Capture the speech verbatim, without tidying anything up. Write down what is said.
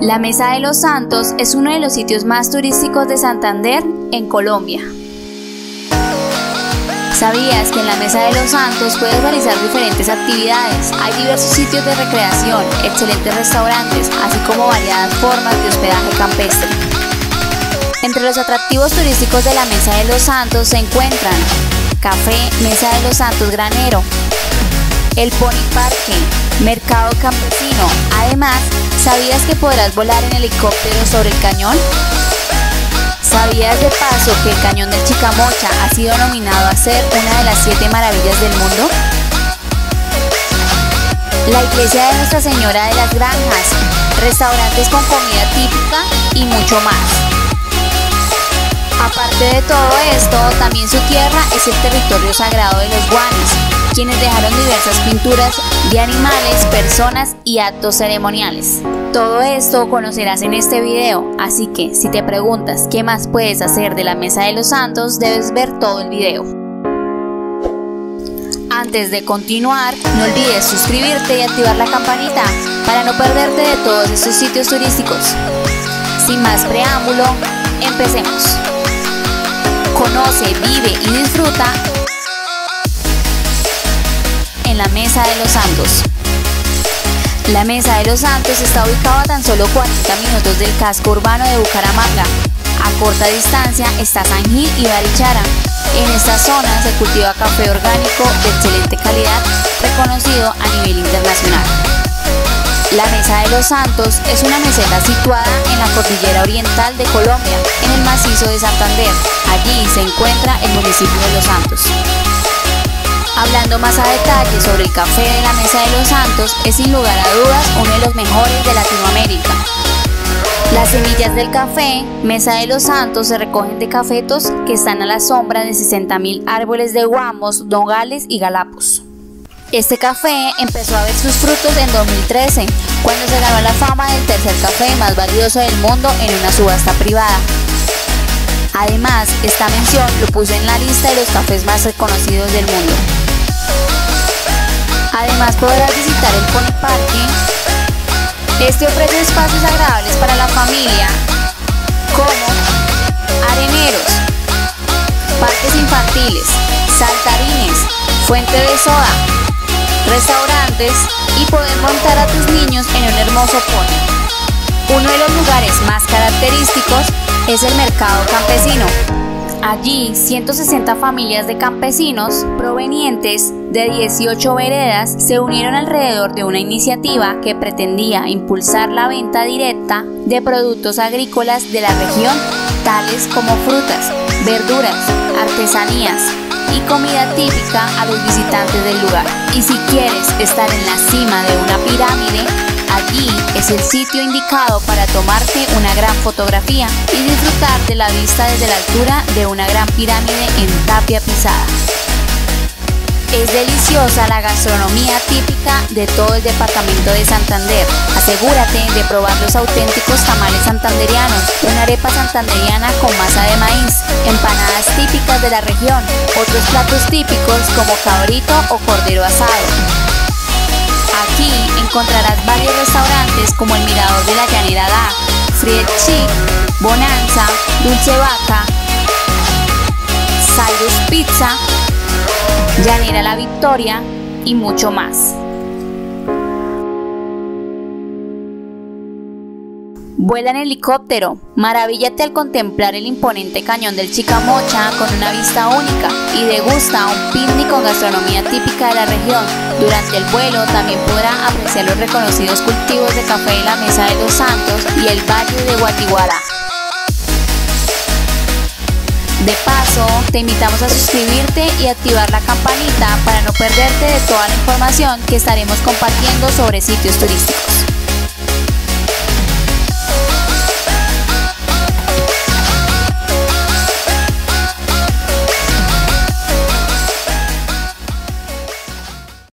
La Mesa de los Santos es uno de los sitios más turísticos de Santander en Colombia. ¿Sabías que en la Mesa de los Santos puedes realizar diferentes actividades? Hay diversos sitios de recreación, excelentes restaurantes, así como variadas formas de hospedaje campestre. Entre los atractivos turísticos de la Mesa de los Santos se encuentran Café Mesa de los Santos Granero, El Pony Parque, Mercado Campesino. Además, ¿sabías que podrás volar en helicóptero sobre el cañón? ¿Sabías de paso que el Cañón del Chicamocha ha sido nominado a ser una de las siete maravillas del mundo? La Iglesia de Nuestra Señora de las Granjas, restaurantes con comida típica y mucho más. Aparte de todo esto, también su tierra es el territorio sagrado de los Guanes, quienes dejaron diversas pinturas de animales, personas y actos ceremoniales. Todo esto conocerás en este video, así que si te preguntas qué más puedes hacer de la Mesa de los Santos, debes ver todo el video. Antes de continuar, no olvides suscribirte y activar la campanita para no perderte de todos estos sitios turísticos. Sin más preámbulo, empecemos. Conoce, vive y disfruta en la Mesa de los Santos. La Mesa de los Santos está ubicada a tan solo cuarenta minutos del casco urbano de Bucaramanga. A corta distancia está San Gil y Barichara. En esta zona se cultiva café orgánico de excelente calidad, reconocido a nivel internacional. La Mesa de los Santos es una meseta situada en la cordillera oriental de Colombia, en el Macizo de Santander. Allí se encuentra el municipio de Los Santos. Hablando más a detalle sobre el café de la Mesa de los Santos, es sin lugar a dudas uno de los mejores de Latinoamérica. Las semillas del café Mesa de los Santos se recogen de cafetos que están a la sombra de sesenta mil árboles de guamos, dongales y galapos. Este café empezó a ver sus frutos en dos mil trece, cuando se ganó la fama del tercer café más valioso del mundo en una subasta privada. Además, esta mención lo puso en la lista de los cafés más reconocidos del mundo. Además, podrás visitar el Pony Parque. Este ofrece espacios agradables para la familia, como areneros, parques infantiles, saltarines, fuente de soda, restaurantes y poder montar a tus niños en un hermoso pony. Uno de los lugares más característicos es el Mercado Campesino. Allí, ciento sesenta familias de campesinos provenientes de dieciocho veredas se unieron alrededor de una iniciativa que pretendía impulsar la venta directa de productos agrícolas de la región, tales como frutas, verduras, artesanías y comida típica a los visitantes del lugar. Y si quieres estar en la cima de una pirámide, allí es el sitio indicado para tomarte una gran fotografía y disfrutar de la vista desde la altura de una gran pirámide en Tapia Pisada. Es deliciosa la gastronomía típica de todo el departamento de Santander. Asegúrate de probar los auténticos tamales santandereanos, una arepa santandereana con masa de maíz, empanadas típicas de la región, otros platos típicos como cabrito o cordero asado. Aquí encontrarás varios restaurantes como el Mirador de la Llanera Da, Fried Chicken, Bonanza, Dulce Vaca, Salus Pizza, Llanera La Victoria y mucho más. Vuela en helicóptero, maravíllate al contemplar el imponente Cañón del Chicamocha con una vista única y degusta un picnic con gastronomía típica de la región. Durante el vuelo también podrá apreciar los reconocidos cultivos de café de la Mesa de los Santos y el Valle de Guatiguara. De paso, te invitamos a suscribirte y activar la campanita para no perderte de toda la información que estaremos compartiendo sobre sitios turísticos.